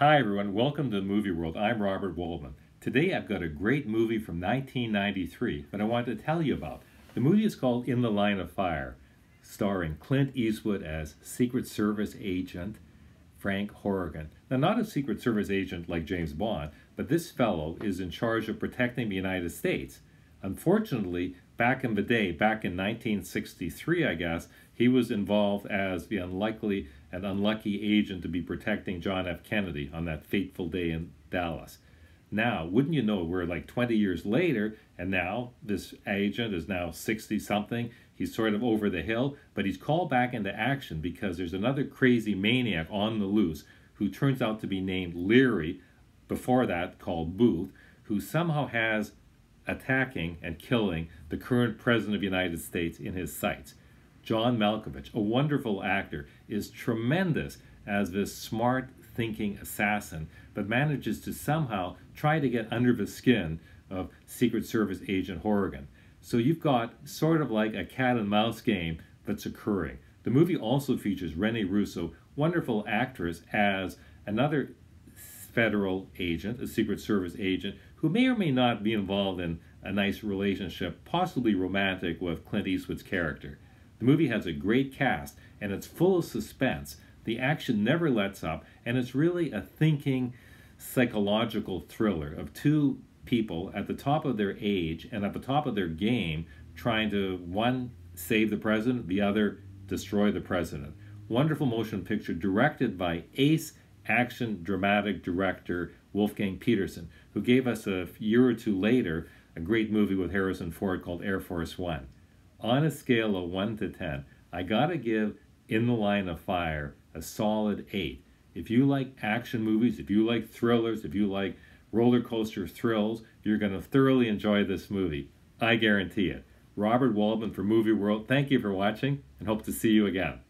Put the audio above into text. Hi everyone, welcome to the Movie World. I'm Robert Waldman. Today I've got a great movie from 1993 that I wanted to tell you about. The movie is called In the Line of Fire, starring Clint Eastwood as Secret Service agent Frank Horrigan. Now, not a Secret Service agent like James Bond, but this fellow is in charge of protecting the United States. Unfortunately, back in the day, back in 1963, I guess, he was involved as the unlucky agent to be protecting John F. Kennedy on that fateful day in Dallas. Now, wouldn't you know, we're like 20 years later, and now this agent is now 60-something. He's sort of over the hill, but he's called back into action because there's another crazy maniac on the loose who turns out to be named Leary, before that called Booth, who somehow has attacking and killing the current President of the United States in his sights. John Malkovich, a wonderful actor, is tremendous as this smart thinking assassin, but manages to somehow try to get under the skin of Secret Service agent Horrigan. So you've got sort of like a cat and mouse game that's occurring. The movie also features Rene Russo, wonderful actress, as another federal agent, a Secret Service agent, who may or may not be involved in a nice relationship, possibly romantic, with Clint Eastwood's character. The movie has a great cast, and it's full of suspense. The action never lets up, and it's really a thinking, psychological thriller of two people at the top of their age and at the top of their game, trying to, one, save the president, the other, destroy the president. Wonderful motion picture directed by ace action dramatic director Wolfgang Petersen, who gave us a year or two later a great movie with Harrison Ford called Air Force One. On a scale of 1 to 10, I gotta give In the Line of Fire a solid 8. If you like action movies, if you like thrillers, if you like roller coaster thrills, you're gonna thoroughly enjoy this movie. I guarantee it. Robert Waldman for Movie World, thank you for watching and hope to see you again.